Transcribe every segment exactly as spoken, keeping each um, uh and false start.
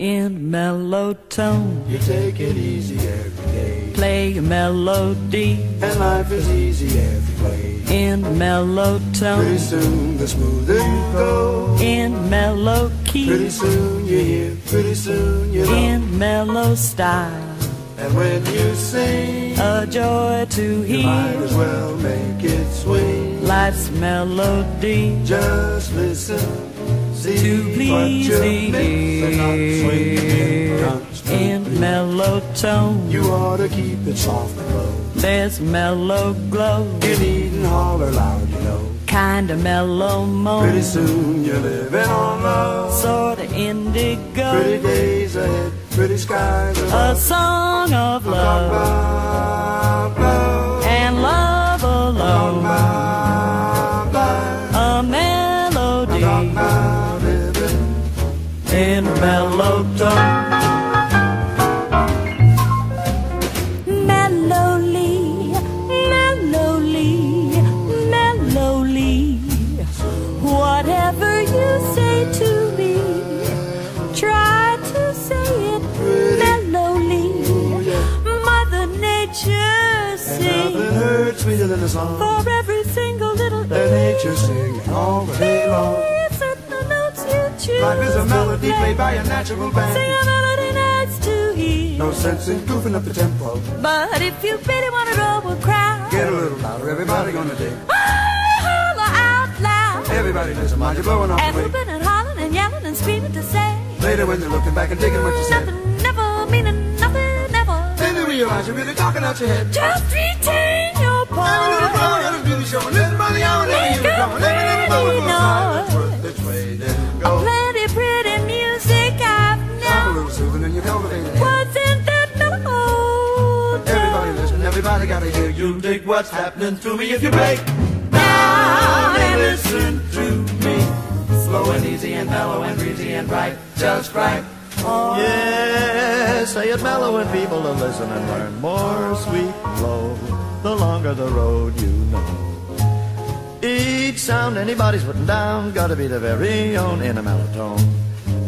in mellow tone. You take it easy every day. Play a melody, and life is easy every way. In mellow tone, pretty soon the smoother you go. In mellow key, pretty soon you hear, pretty soon you know. In mellow style, and when you sing, a joy to hear. You might as well make it swing. Life's melody, just listen. To please the in mellow tone, you ought to keep it soft and low. There's mellow glow, you needn't holler loud, you know. Kinda mellow moan, pretty soon you're living on love. Sorta indigo, pretty days ahead, pretty skies above. A song of love, and love alone. A melody in mellow tone. Mellowly, mellowly, mellowly, whatever you say to me, try to say it mellowly. Mother Nature sings, nothing hurts sweeter than a song, for every single little thing nature sings all day long. Life is a melody played by a natural band. Sing a melody nice to hear. No sense in goofing up the tempo, but if you really want to roll, we'll cry. Get a little louder, everybody gonna dig. Oh, holler out loud. Everybody listen, mind you're blowing off and the way. And whooping and hollering and yelling and screaming to say. Later when they're looking back and digging what you said. Nothing, never, meaning nothing, never. Then they realize you're really talking out your head. Just retain your point. Have a little power, let them do the show. And listen by the hour, let them do the show. And every little moment will slide. It's worth its weight in gold. Wasn't that mellow? Everybody listen, everybody gotta hear. You dig what's happening to me. If you break down and listen to me, slow and easy and mellow and breezy and bright, just right. Oh, yeah, say it mellow and people to listen and learn more sweet flow. The longer the road, you know. Each sound anybody's putting down gotta be their very own in a mellow tone.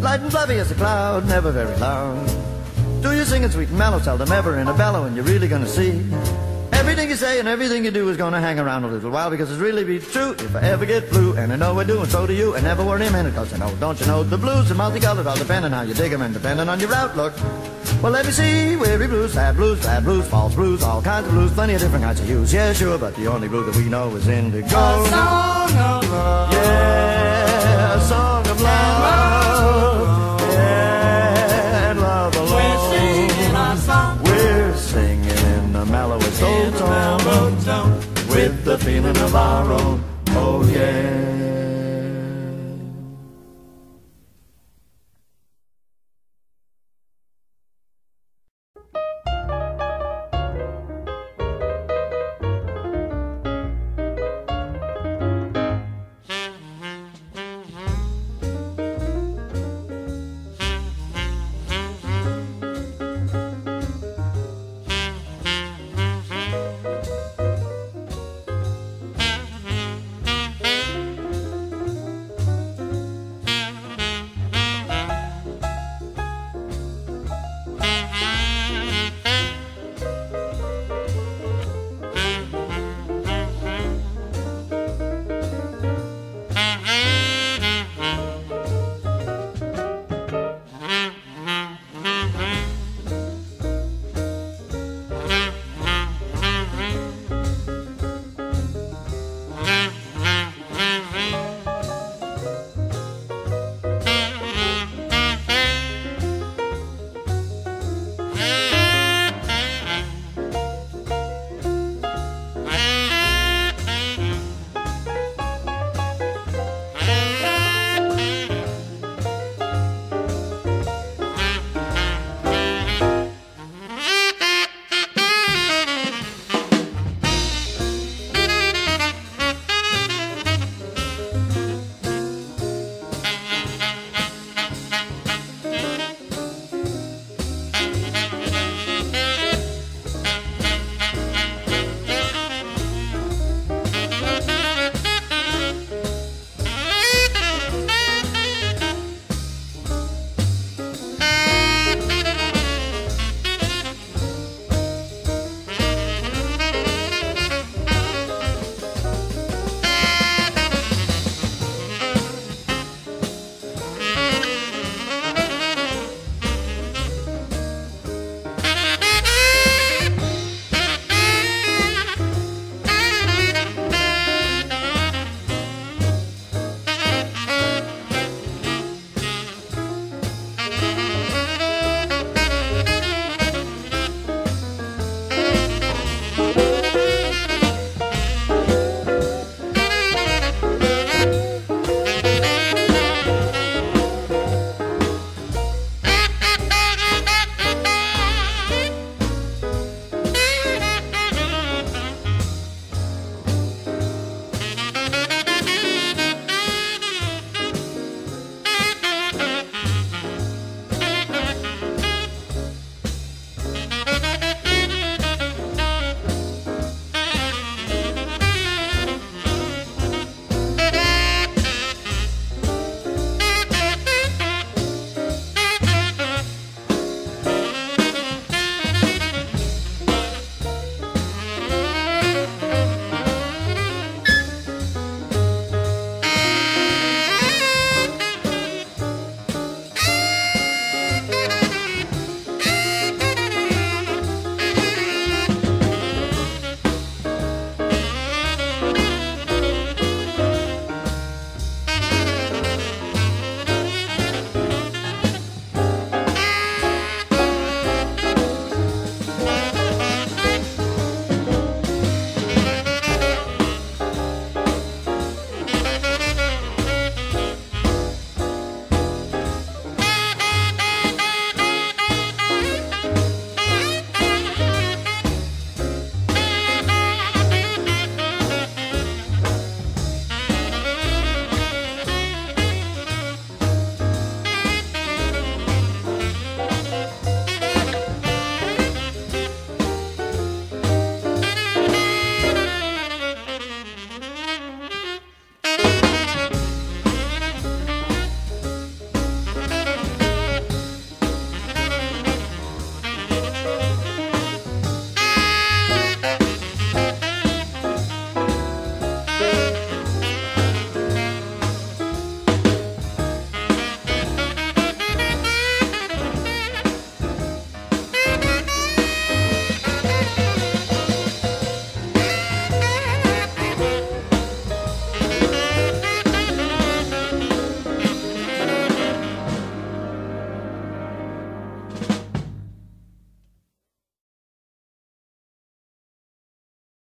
Light and fluffy as a cloud, never very loud. Do you sing it sweet and mellow, seldom ever in a bellow, and you're really gonna see everything you say and everything you do is gonna hang around a little while, because it's really be true if I ever get blue. And I know I do, and so do you, and never worry a minute, cause I know, don't you know, the blues are multicolored, all depending how you dig them and depending on your outlook. Well, let me see, weary blues, sad blues, sad blues, false blues, all kinds of blues, plenty of different kinds of hues. Yeah, sure, but the only blue that we know is indigo. A song of love. Yeah, a song of love. Mellow tone, with the feeling of our own.